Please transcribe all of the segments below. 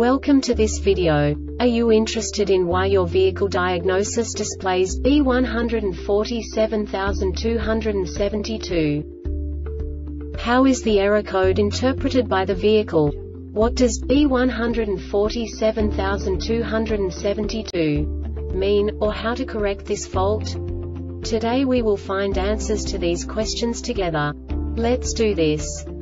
Welcome to this video. Are you interested in why your vehicle diagnosis displays B1472-72? How is the error code interpreted by the vehicle? What does B1472-72 mean, or how to correct this fault? Today we will find answers to these questions together. Let's do this.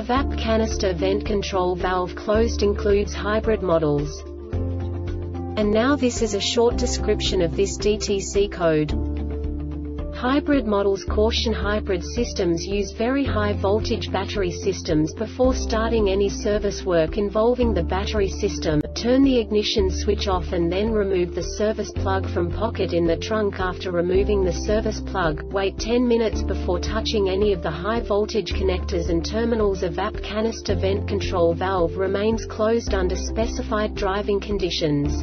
EVAP canister vent control valve closed, includes hybrid models. And now this is a short description of this DTC code. Hybrid models caution. Hybrid systems use very high voltage battery systems. Before starting any service work involving the battery system, turn the ignition switch off and then remove the service plug from pocket in the trunk. After removing the service plug, wait 10 minutes before touching any of the high voltage connectors and terminals. EVAP canister vent control valve remains closed under specified driving conditions.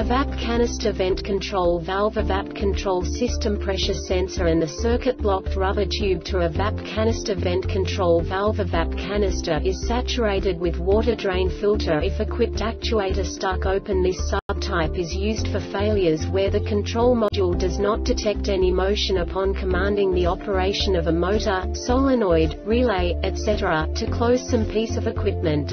EVAP canister vent control valve. EVAP control system pressure sensor and the circuit blocked rubber tube to EVAP canister vent control valve. EVAP canister is saturated with water. Drain filter if equipped. Actuator stuck open. This subtype is used for failures where the control module does not detect any motion upon commanding the operation of a motor, solenoid, relay, etc., to close some piece of equipment.